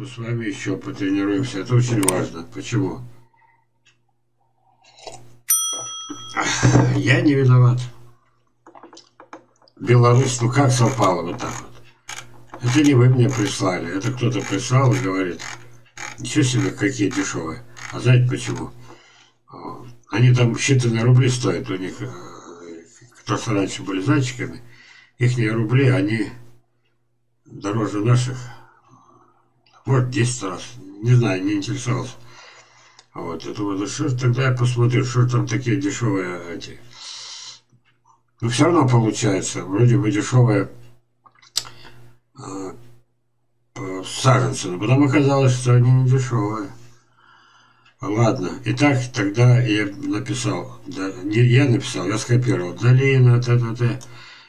мы с вами еще потренируемся. Это очень важно. Почему? Я не виноват. Беларусь, ну как совпало вот так вот? Это не вы мне прислали. Это кто-то прислал и говорит, ничего себе, какие дешевые. А знаете почему? Они там считанные рубли стоят у них. Кто раньше были зайчиками, ихние рубли, они дороже наших. Вот 10 раз. Не знаю, не интересовался. Вот, это вот, что тогда я посмотрю, что там такие дешевые эти. Но все равно получается, вроде бы дешевые саженцы, но потом оказалось, что они не дешевые. Ладно, итак, тогда я написал, да, не я написал, я скопировал, долина, т.д.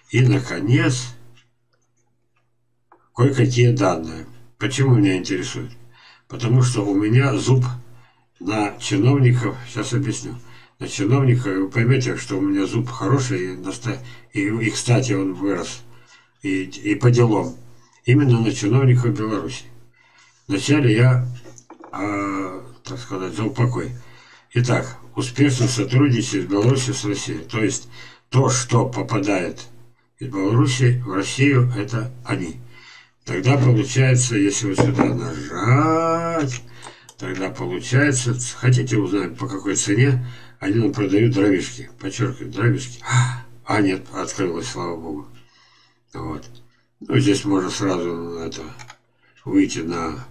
И, наконец, кое-какие данные. Почему меня интересует? Потому что у меня зуб на чиновников, сейчас объясню, на чиновников, вы поймете, что у меня зуб хороший, и кстати, он вырос, и по делам, именно на чиновников Беларуси. Вначале я, так сказать, за упокой. Итак, успешно сотрудничает Беларусь с Россией. То есть, то, что попадает из Беларуси в Россию, это они. Тогда получается, если вот сюда нажать, тогда получается, хотите узнать, по какой цене, они нам продают дровишки. Подчеркиваю, дровишки. А нет, открылось, слава богу. Вот. Ну, здесь можно сразу это, выйти на...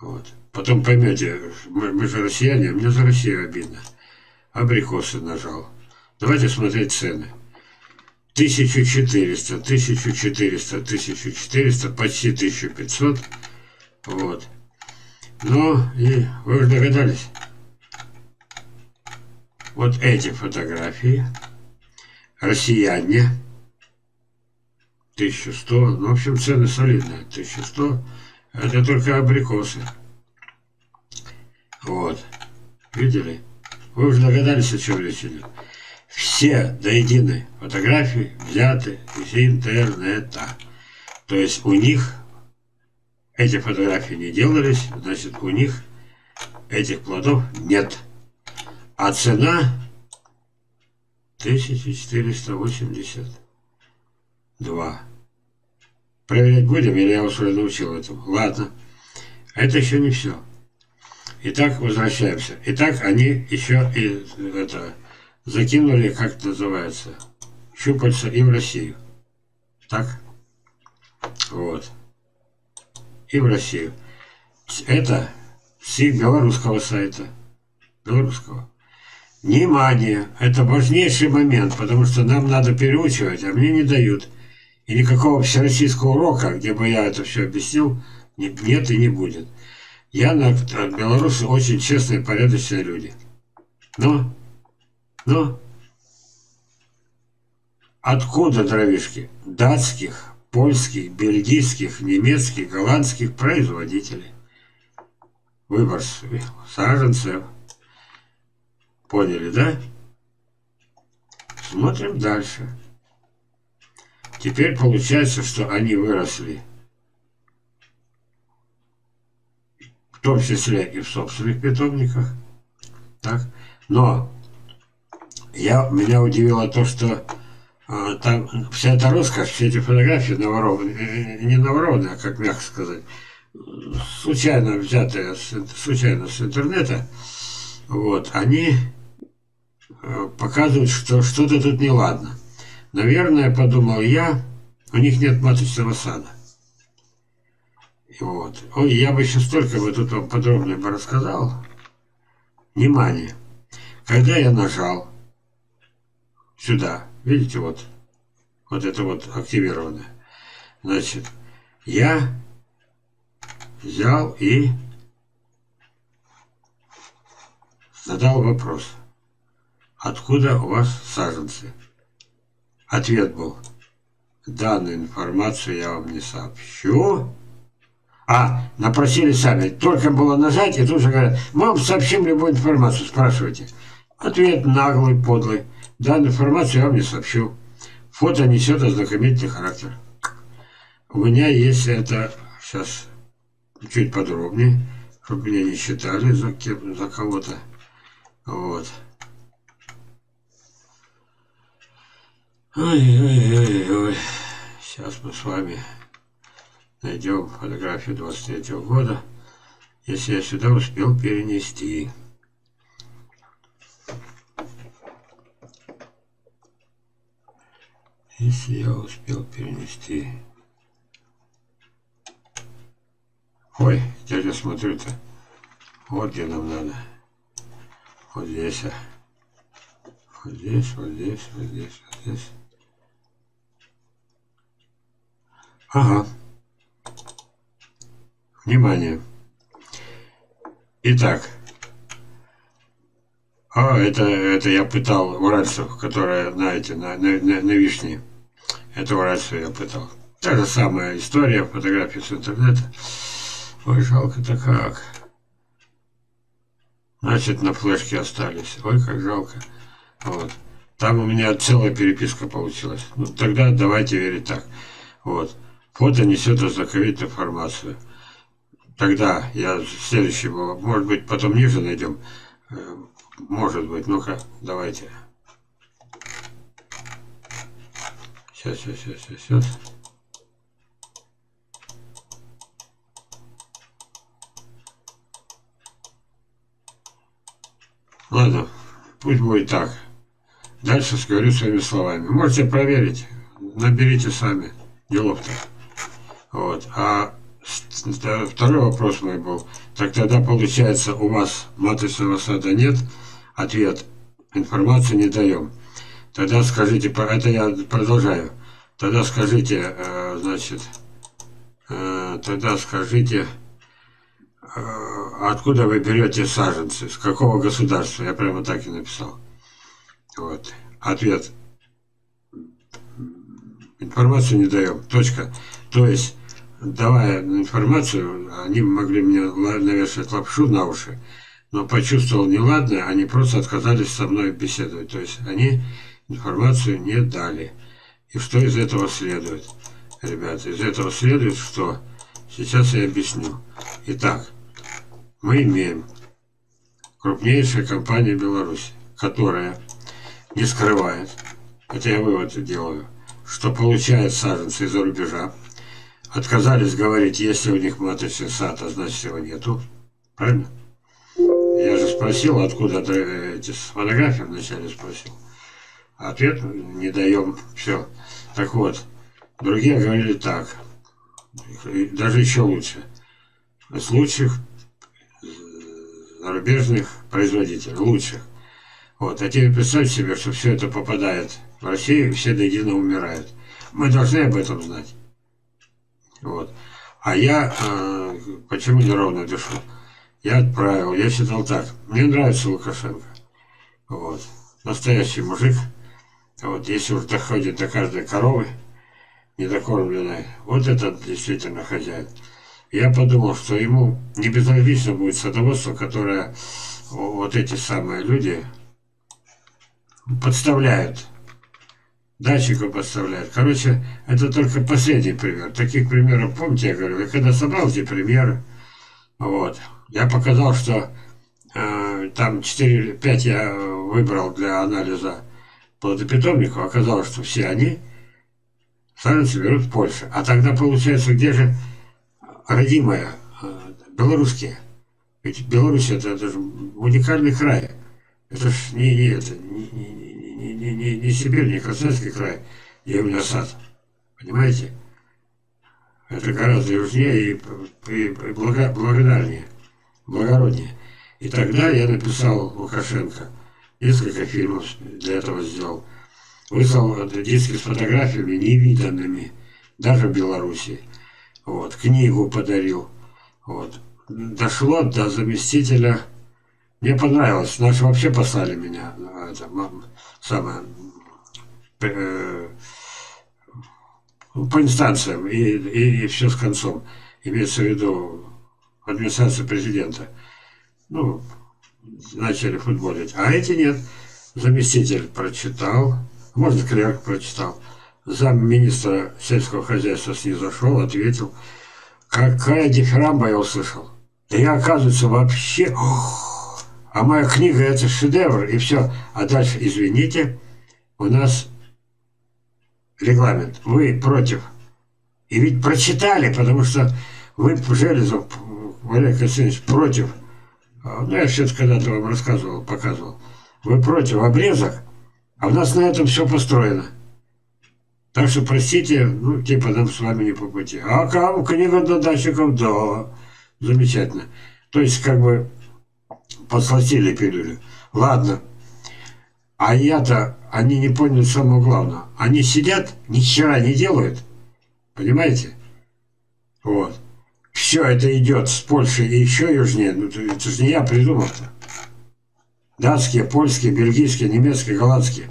Вот. Потом поймете, мы же россияне, мне за Россию обидно. Абрикосы нажал. Давайте смотреть цены. 1400, 1400, 1400, почти 1500. Вот. Ну, и вы уже догадались. Вот эти фотографии. Россияне. 1100. Ну, в общем, цены солидные. 1100. Это только абрикосы. Вот. Видели? Вы уже догадались, о чем речь идет. Все до единой фотографии взяты из интернета. То есть у них эти фотографии не делались, значит у них этих плодов нет. А цена 1482. Проверять будем, или я вас уже научил этому? Ладно. Это еще не все. Итак, возвращаемся. Итак, они еще и это закинули, как это называется, щупальца им Россию. Так? Вот. И в Россию. Это с их белорусского сайта. Белорусского. Внимание! Это важнейший момент, потому что нам надо переучивать, а мне не дают. И никакого всероссийского урока, где бы я это все объяснил, нет и не будет. Я, белорусы, очень честные, порядочные люди. Но откуда дровишки? Датских, польских, бельгийских, немецких, голландских производителей. Выбор саженцев. Поняли, да? Смотрим дальше. Теперь получается, что они выросли, в том числе и в собственных питомниках. Так? Но меня удивило то, что там вся эта роскошь, все эти фотографии наворованные, не наворованные, а как мягко сказать, случайно взятые, случайно с интернета, вот, они показывают, что что-то тут неладно. Наверное, подумал я, у них нет маточного сада. Вот. Ой, я бы сейчас только бы тут вам подробнее бы рассказал. Внимание! Когда я нажал сюда, видите, вот это вот активированное, значит, я взял и задал вопрос, откуда у вас саженцы? Ответ был, данную информацию я вам не сообщу. Напросили сами, только было нажать, и тут же говорят, мы вам сообщим любую информацию, спрашивайте. Ответ наглый, подлый. Данную информацию я вам не сообщу. Фото несет ознакомительный характер. У меня есть это, сейчас чуть подробнее, чтобы меня не считали за кого-то. Вот. Ой-ой-ой-ой. Сейчас мы с вами найдем фотографию 23-го года, если я сюда успел перенести. Если я успел перенести. Ой, где я смотрю-то? Вот где нам надо. Вот здесь. Вот здесь, вот здесь, вот здесь, вот здесь. Ага. Внимание. Итак. А, это я пытал уральцев, которые, знаете, на вишне. Это уральцев я пытал. Та же самая история, фотографии с интернета. Ой, жалко-то как. Значит, на флешке остались. Ой, как жалко. Вот. Там у меня целая переписка получилась. Ну, тогда давайте верить так. Вот. Фото несет ознакомительную информацию. Тогда я следующего, может быть, потом ниже найдем. Может быть, ну-ка, давайте. Сейчас. Ладно, пусть будет так. Дальше скажу своими словами. Можете проверить, наберите сами. Делов-то. Вот. А второй вопрос мой был. Так тогда получается у вас матричного сада нет? Ответ. Информацию не даем. Тогда скажите, это я продолжаю. Тогда скажите, значит, тогда скажите, откуда вы берете саженцы? С какого государства? Я прямо так и написал. Вот. Ответ. Информацию не даем. Точка. То есть, давая информацию, они могли мне навешать лапшу на уши, но почувствовал неладное, они просто отказались со мной беседовать. То есть они информацию не дали. И что из этого следует, ребята? Из этого следует, что сейчас я объясню. Итак, мы имеем крупнейшую компанию Беларуси, которая не скрывает, это я вывод делаю, что получают саженцы из-за рубежа, отказались говорить, если у них матричный сад, а значит его нету. Правильно? Я же спросил, откуда эти фотографии вначале спросил. Ответ не даем. Все. Так вот, другие говорили так. Даже еще лучше. С лучших зарубежных производителей. Лучших. Вот. А теперь представьте себе, что все это попадает в Россию, и все до единого умирают. Мы должны об этом знать. Вот. А я почему неровно дышу? Я отправил, я считал так. Мне нравится Лукашенко. Вот. Настоящий мужик. Вот. Если уж доходит до каждой коровы, недокормленной, вот этот действительно хозяин. Я подумал, что ему не безразлично будет садоводство, которое вот эти самые люди подставляют. Датчика подставляют. Короче, это только последний пример. Таких примеров, помните, я говорю, я когда собрал эти примеры, вот, я показал, что там 4-5 я выбрал для анализа плодопитомников, оказалось, что все они саженцы берут в Польше. А тогда получается, где же родимые, белорусские? Ведь Беларусь это же уникальный край. Это же не Сибирь, не Красноярский край, где у меня сад. Понимаете? Это гораздо южнее и благодарнее, благороднее. И тогда я написал Лукашенко. Несколько фильмов для этого сделал. Выслал диски с фотографиями невиданными, даже в Беларуси. Вот. Книгу подарил. Вот. Дошло до заместителя. Мне понравилось. Наши вообще послали меня. Это, самое, по инстанциям. И все с концом. Имеется в виду администрацию президента. Ну, начали футболить. А эти нет. Заместитель прочитал. Может, клерк прочитал. Замминистра сельского хозяйства снизошел, ответил. Какая дифирамба я услышал. Да я, оказывается, вообще... А моя книга — это шедевр, и все. А дальше, извините, у нас регламент. Вы против. И ведь прочитали, потому что вы, Железов, Валерий Константинович, против. Ну, я все это когда-то вам рассказывал, показывал. Вы против обрезок, а у нас на этом все построено. Так что, простите, ну, типа нам с вами не по пути. А кому книга до датчиков? Да, замечательно. То есть, как бы, подсластили пилюлю. Ладно. А я-то, они не поняли самого главного. Они сидят, ни хера не делают. Понимаете? Вот. Все это идет с Польши и еще южнее. Ну, это же не я придумал-то. Датские, польские, бельгийские, немецкие, голландские.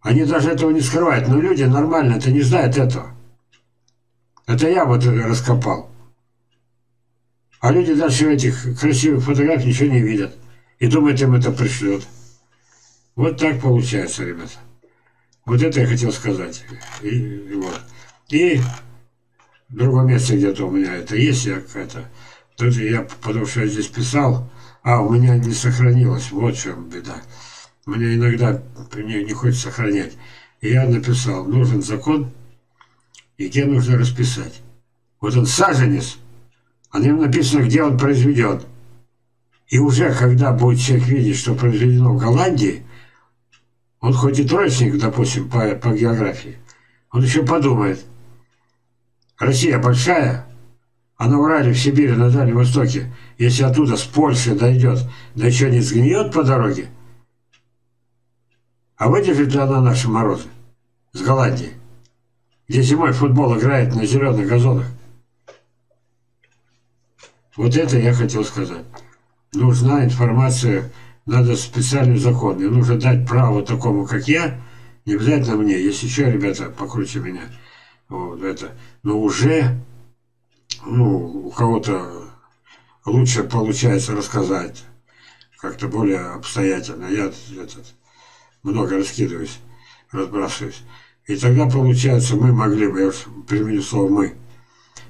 Они даже этого не скрывают. Но люди нормально это не знают этого. Это я вот раскопал. А люди дальше этих красивых фотографий ничего не видят. И думают, им это пришлет. Вот так получается, ребята. Вот это я хотел сказать. И вот. И в другом месте где-то у меня это есть. Тут я, потому что я здесь писал, а у меня не сохранилось. Вот в чем беда. Мне иногда не хочется сохранять. И я написал, нужен закон, и где нужно расписать. Вот он саженец, а на нем написано, где он произведен. И уже когда будет человек видеть, что произведено в Голландии, он хоть и троечник, допустим, по географии, он еще подумает. Россия большая, а на Урале, в Сибири, на Дальнем Востоке, если оттуда с Польши дойдет, да еще не сгниет по дороге, а выдержит ли она наши морозы с Голландии, где зимой футбол играет на зеленых газонах? Вот это я хотел сказать. Нужна информация, надо специальный закон. И нужно дать право такому, как я, не обязательно мне, есть еще ребята покруче меня. Вот это. Но уже у кого-то лучше получается рассказать, как-то более обстоятельно. Я много раскидываюсь, разбрасываюсь. И тогда получается, мы могли бы, я уж применю слово «мы»,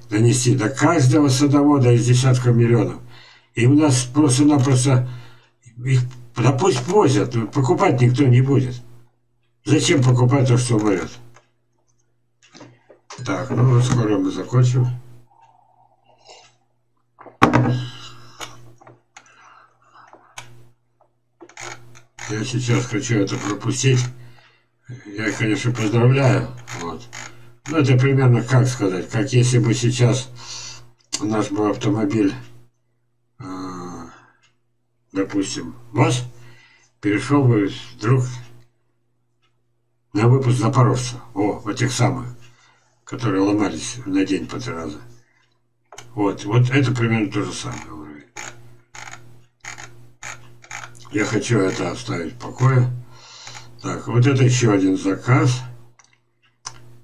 донести до каждого садовода из десятков миллионов. И у нас просто-напросто их, да пусть возят, покупать никто не будет. Зачем покупать то, что умрет? Так, ну скоро мы закончим. Я сейчас хочу это пропустить. Я, конечно, поздравляю. Вот. Ну, это примерно, как сказать, как если бы сейчас наш был автомобиль, допустим, ВАЗ, перешел бы вдруг на выпуск запорожца. Вот тех самых, которые ломались на день по 3 раза. Вот это примерно то же самое. Я хочу это оставить в покое. Так, вот это еще один заказ.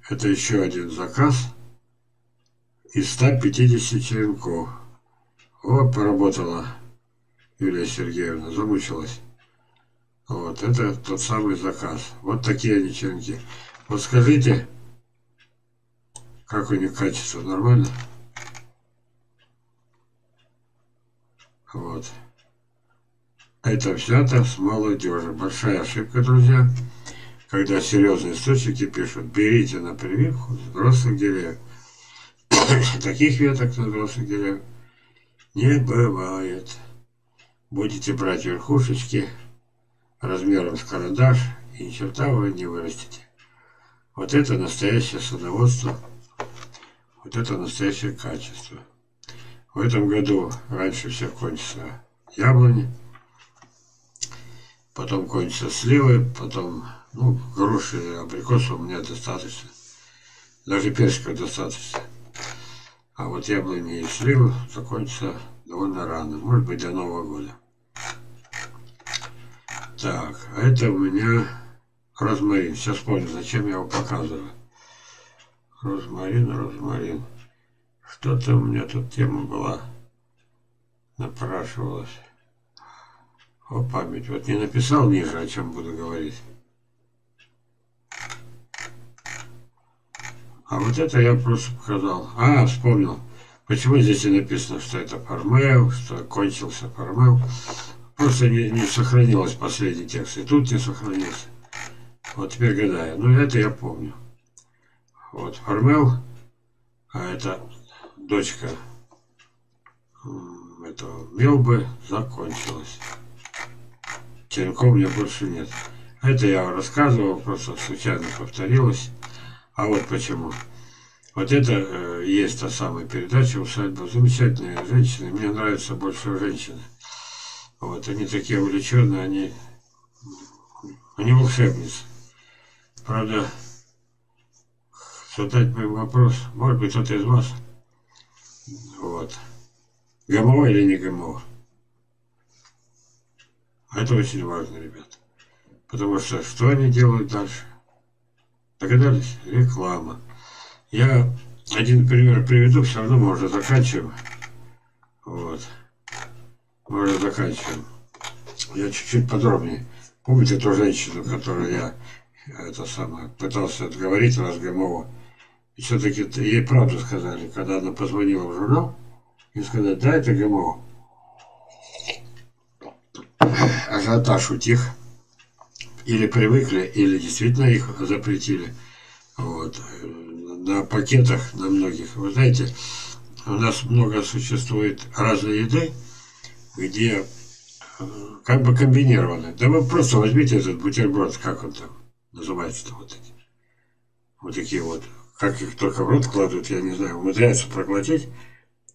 Это еще один заказ из 150 черенков. Вот, поработала Юлия Сергеевна, замучилась. Вот, это тот самый заказ. Вот такие они черенки. Вот скажите, как у них качество, нормально? Вот. Это взято с молодежи. Большая ошибка, друзья, когда серьезные источники пишут, берите на прививку взрослых деревьев. Таких веток на взрослых деревьев не бывает. Будете брать верхушечки размером с карандаш, и ни черта вы не вырастите. Вот это настоящее садоводство, вот это настоящее качество. В этом году раньше всех кончатся яблони, потом кончатся сливы, потом, ну, груши, абрикосов у меня достаточно. Даже персиков достаточно. А вот яблони и сливы закончатся довольно рано. Может быть, до Нового года. Так, а это у меня розмарин. Сейчас помню, зачем я его показываю. Розмарин. Что-то у меня тут тема была, напрашивалась. О, память. Вот не написал ниже, о чем буду говорить. А вот это я просто показал. А, вспомнил. Почему здесь и написано, что это Пармел, что кончился Пармел? Просто не сохранилось последний текст, и тут не сохранился. Вот теперь гадаю. Ну, это я помню. Вот Пармел, а это дочка этого Мелбы, закончилась. Черенков у меня больше нет. Это я рассказывал, просто случайно повторилось. А вот почему. Вот это есть та самая передача «Усадьба». Замечательные женщины. Мне нравятся больше женщины. Вот, они такие увлеченные, они волшебницы. Правда, задать мой вопрос, может быть, кто-то из вас, вот, ГМО или не ГМО? Это очень важно, ребят. Потому что они делают дальше? Догадались? Реклама. Я один пример приведу, все равно мы уже заканчиваем. Вот. Мы уже заканчиваем. Я чуть-чуть подробнее. Помните эту женщину, которую я пытался отговорить раз ГМО? И все-таки ей правду сказали, когда она позвонила в журнал и сказала, да, это ГМО. Ажиотаж утих. Или привыкли, или действительно их запретили. Вот. На пакетах, на многих. Вы знаете, у нас много существует разной еды, где как бы комбинированы. Да вы просто возьмите этот бутерброд, как он там называется-то, вот такие вот. Как их только в рот кладут, я не знаю, умудряются проглотить,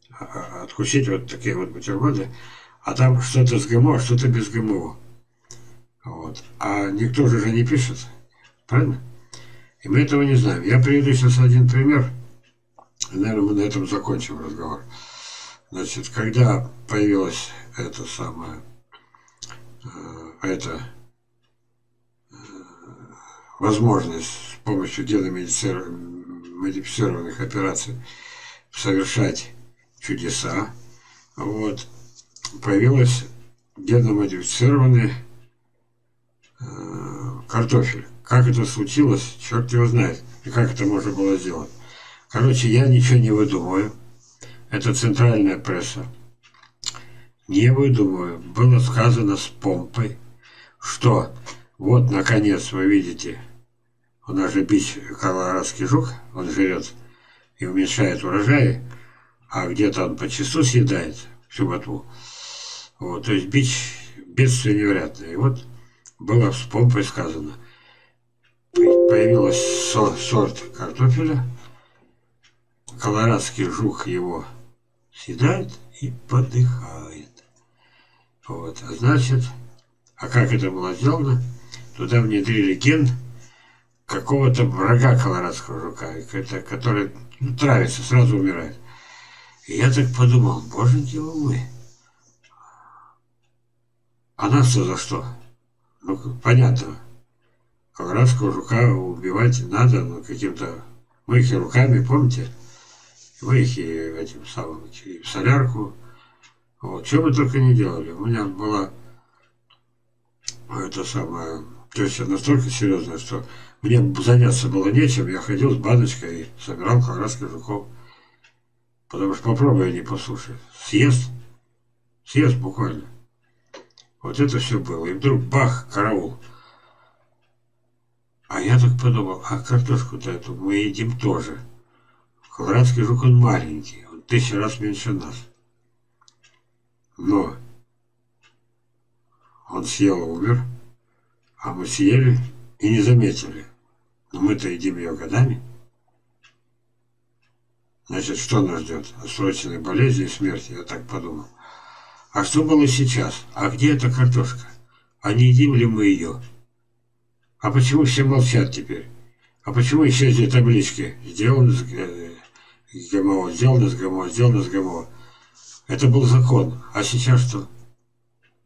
откусить вот такие вот бутерброды, а там что-то с ГМО, а что-то без ГМО. Вот. А никто же не пишет, правильно? И мы этого не знаем. Я приведу сейчас один пример. Наверное, мы на этом закончим разговор. Значит, когда появилась эта самая... возможность с помощью геномодифицированных операций совершать чудеса, вот, появилась геномодифицированный картофель. Как это случилось, черт его знает, и как это можно было сделать. Короче, я ничего не выдумываю. Это центральная пресса. Не выдумываю. Было сказано с помпой, что вот, наконец, вы видите, у нас же бич колорадский жук, он жрет и уменьшает урожай, а где-то он по часу съедает всю ботву. Вот, то есть бич бедствие невероятное. И вот было с помпой сказано. Появилась сорт картофеля, колорадский жук его съедает и подыхает. Вот, а значит, а как это было сделано? Туда внедрили ген какого-то врага колорадского жука, который травится, сразу умирает. И я так подумал, боженьки вы мой, а нас-то за что? Ну, понятно. Колорадского жука убивать надо, но каким-то... Мы их и руками, помните? Мы их и этим самым, и в солярку. Вот, что мы только не делали. У меня была эта самая теща настолько серьезная, что мне заняться было нечем. Я ходил с баночкой и собирал колорадских жуков. Потому что попробую, не послушай. Съест. Съест буквально. Вот это все было. И вдруг бах, караул. А я так подумал, а картошку-то эту мы едим тоже. Колорадский жук, он маленький, он 1000 раз меньше нас. Но он съел и умер, а мы съели и не заметили. Но мы-то едим ее годами. Значит, что нас ждет? Отсроченные болезни и смерти, я так подумал. А что было сейчас? А где эта картошка? А не едим ли мы ее? А почему все молчат теперь? А почему исчезли таблички? Сделано с ГМО, сделано с ГМО, сделано с ГМО. Это был закон. А сейчас что?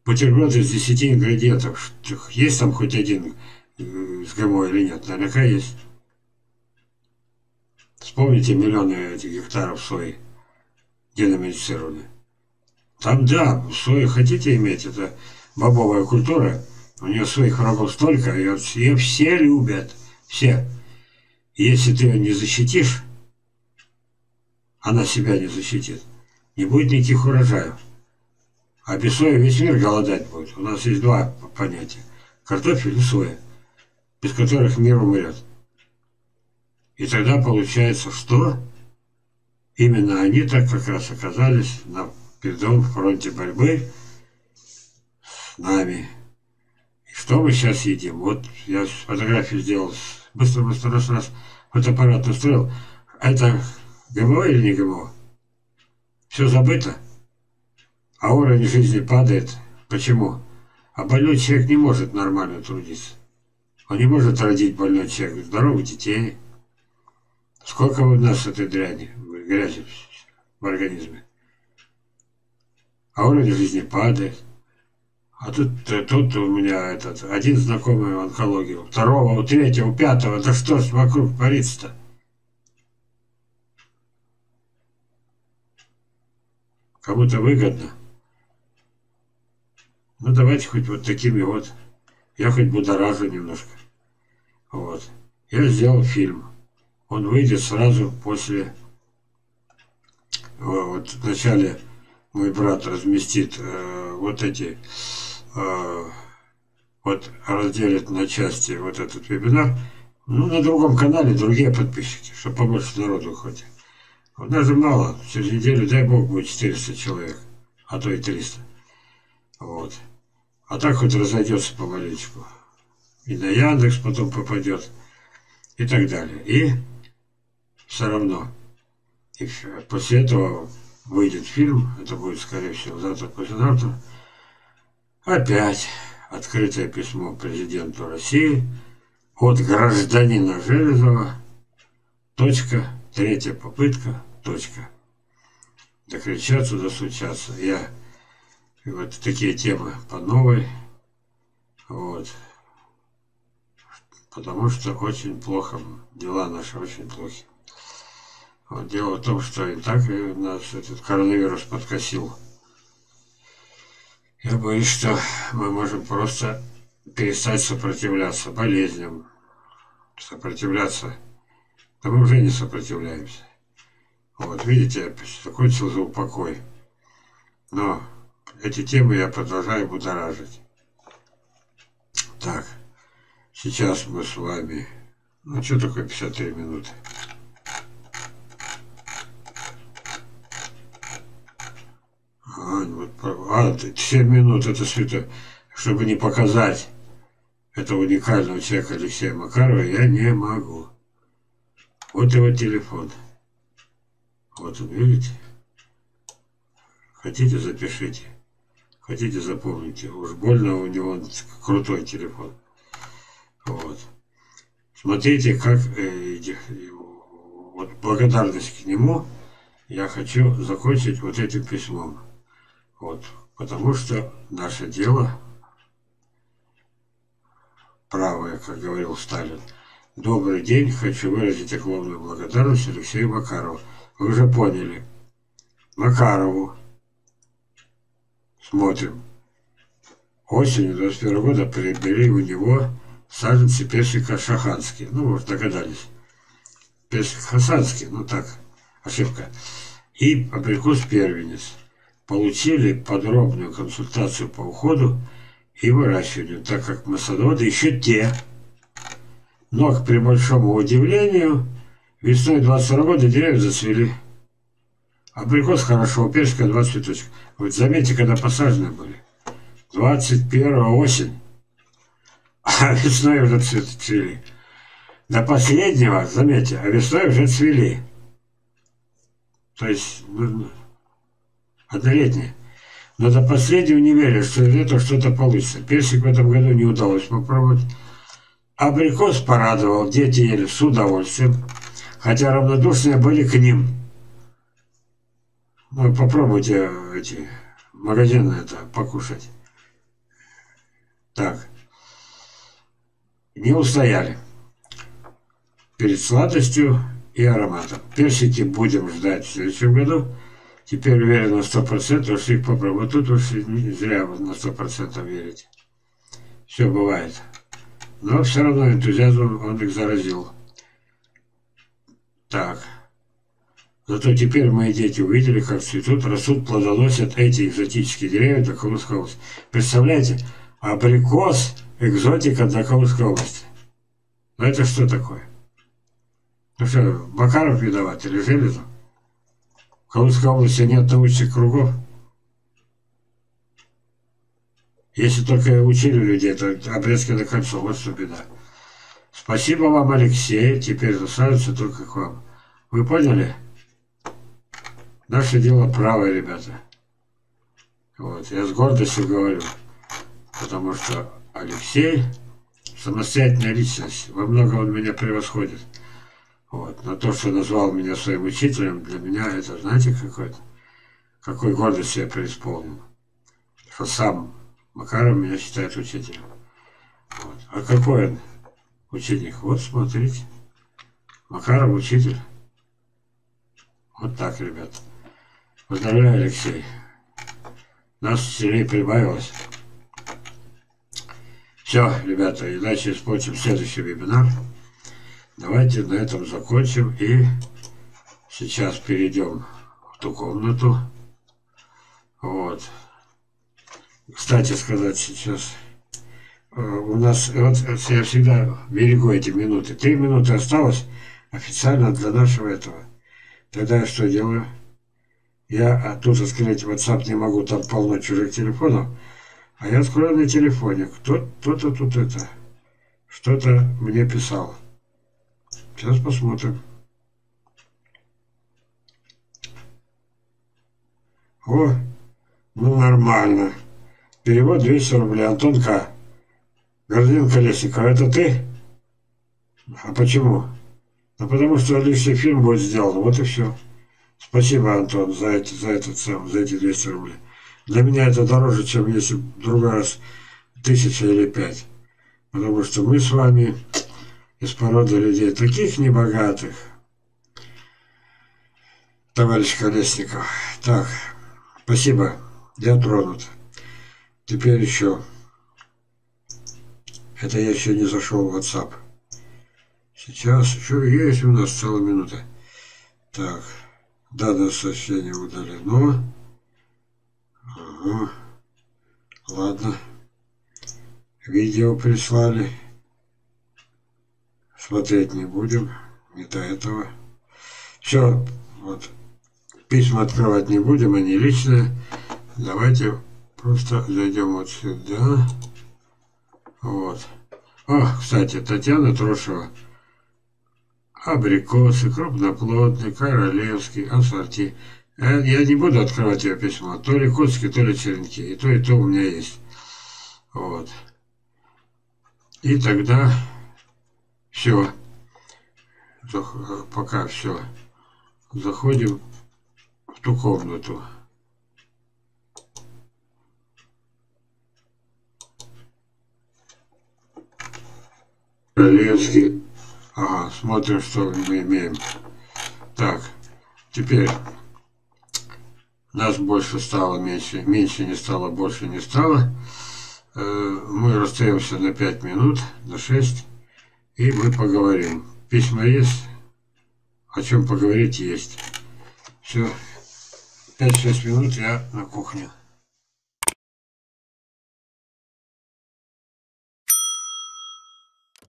Бутерброд из 10 ингредиентов. Есть там хоть один с ГМО или нет? Наверняка есть. Вспомните миллионы этих гектаров сои геномодифицированные. Там да, сою хотите иметь, это бобовая культура. У нее своих врагов столько, ее все любят, все. Если ты ее не защитишь, она себя не защитит. Не будет никаких урожаев. А без сои весь мир голодать будет. У нас есть два понятия. Картофель и соя, без которых мир умрет. И тогда получается, что именно они так как раз оказались на передовом фронте борьбы с нами. И что мы сейчас едим? Вот я фотографию сделал, быстро-быстро раз фотоаппарат устроил. Это ГМО или не ГМО? Все забыто. А уровень жизни падает. Почему? А больной человек не может нормально трудиться. Он не может родить, больной человек, здоровых детей. Сколько у нас этой дряни, грязи в организме. А уровень жизни падает. А тут у меня этот один знакомый в онкологии, у второго, у третьего, у пятого. Да что ж вокруг творится-то? Кому-то выгодно. Ну давайте хоть вот такими вот. Я хоть будоражу немножко. Вот. Я сделал фильм. Он выйдет сразу после. Вот вначале мой брат разместит вот эти. Вот разделит на части вот этот вебинар. Ну на другом канале другие подписчики, чтобы побольше народу хватит. У нас же мало. Через неделю, дай бог, будет 400 человек. А то и 300. Вот. А так хоть разойдется помаленечку. И на Яндекс потом попадет. И так далее. И все равно. И после этого выйдет фильм. Это будет, скорее всего, завтра-послезавтра. Опять открытое письмо президенту России от гражданина Железова. Точка. Третья попытка. Точка. Докричаться, достучаться. Я и вот такие темы по новой. Вот. Потому что очень плохо. Дела наши очень плохи. Вот. Дело в том, что и так и нас этот коронавирус подкосил. Я боюсь, что мы можем просто перестать сопротивляться болезням. Сопротивляться. Да мы уже не сопротивляемся. Вот, видите, закончился упокой. Но эти темы я продолжаю будоражить. Так, сейчас мы с вами... Ну, что такое 53 минуты? А 7 минут, это свято, чтобы не показать этого уникального человека Алексея Макарова, я не могу. Вот его телефон. Вот он, видите? Хотите, запишите. Хотите, запомните. Уж больно у него крутой телефон. Вот. Смотрите, как... Вот благодарность к нему я хочу закончить вот этим письмом. Вот. Потому что наше дело правое, как говорил Сталин. Добрый день, хочу выразить огромную благодарность Алексею Макарову. Вы уже поняли. Макарову. Смотрим. Осенью 21 года приобрели у него саженцы персика шаханские. Ну, может, догадались. Персик хасанский, ну так, ошибка. И абрикос первенец. Получили подробную консультацию по уходу и выращиванию, так как мы садоводы еще те. Но, при большому удивлению, весной 22 года деревья зацвели. Абрикос хорошо, персика 20 цветочек. Вы заметьте, когда посажены были. 21 осень. А весной уже цвели. До последнего, заметьте, а весной уже цвели. То есть, ну, однолетние. Но до последнего не верю, что из этого что-то получится. Персик в этом году не удалось попробовать. Абрикос порадовал, дети ели с удовольствием, хотя равнодушные были к ним. Ну, попробуйте эти магазины это покушать. Так. Не устояли перед сладостью и ароматом. Персики будем ждать в следующем году. Теперь уверен на 100%, что их попробую. Тут уж не зря вы на 100% верите. Все бывает. Но все равно энтузиазм он их заразил. Так. Зато теперь мои дети увидели, как цветут, растут, плодоносят эти экзотические деревья Токамской области. Представляете, абрикос – экзотика Токамской области. Но это что такое? Ну что, Макаров виноват или Железо? В Калужской области нет научных кругов. Если только учили людей, то обрезки до конца, вот что беда. Спасибо вам, Алексей, теперь достаточно только к вам. Вы поняли? Наше дело правое, ребята. Вот. Я с гордостью говорю, потому что Алексей самостоятельная личность. Во многом он меня превосходит. Вот. Но то, что назвал меня своим учителем, для меня это, знаете, какой гордость я преисполнил. Что сам Макаров меня считает учителем. Вот. А какой он ученик? Вот смотрите. Макаров учитель. Вот так, ребят. Поздравляю, Алексей. Нас учителей прибавилось. Все, ребята, иначе испортим следующий вебинар. Давайте на этом закончим и сейчас перейдем в ту комнату. Вот. Кстати сказать, сейчас у нас, вот я всегда берегу эти минуты. 3 минуты осталось официально для нашего этого. Тогда я что делаю? Я тут открыть WhatsApp не могу, там полно чужих телефонов. А я открою на телефоне. Кто-то тут это, что-то мне писал. Сейчас посмотрим. О, ну нормально. Перевод 200 рублей. Антон К. Гордин Колесников, это ты? А почему? Ну, потому что лишний фильм будет сделан, вот и все. Спасибо, Антон, за эти 200 рублей. Для меня это дороже, чем если в другой раз 1000 или 5. Потому что мы с вами из породы людей таких небогатых. Товарищ Колесников. Так, спасибо, я тронут. Теперь еще. Это я еще не зашел в WhatsApp. Сейчас еще есть у нас целая минута. Так, данное сообщение удалено. Ага. Ладно. Видео прислали. Смотреть не будем. Не до этого. Все. Вот. Письма открывать не будем, они личные. Давайте просто зайдем вот сюда. Вот. О, кстати, Татьяна Трошева. Абрикосы, крупноплодный, королевский, ассорти. Я не буду открывать ее письмо. То ли куски, то ли черенки. И то у меня есть. Вот. И тогда все. Пока все. Заходим в ту комнату. Королевский. Ага, смотрим, что мы имеем. Так, теперь нас больше стало, меньше не стало, больше не стало. Мы расстаемся на 5 минут, на 6, и мы поговорим. Письма есть, о чем поговорить есть. Все, 5-6 минут я на кухне.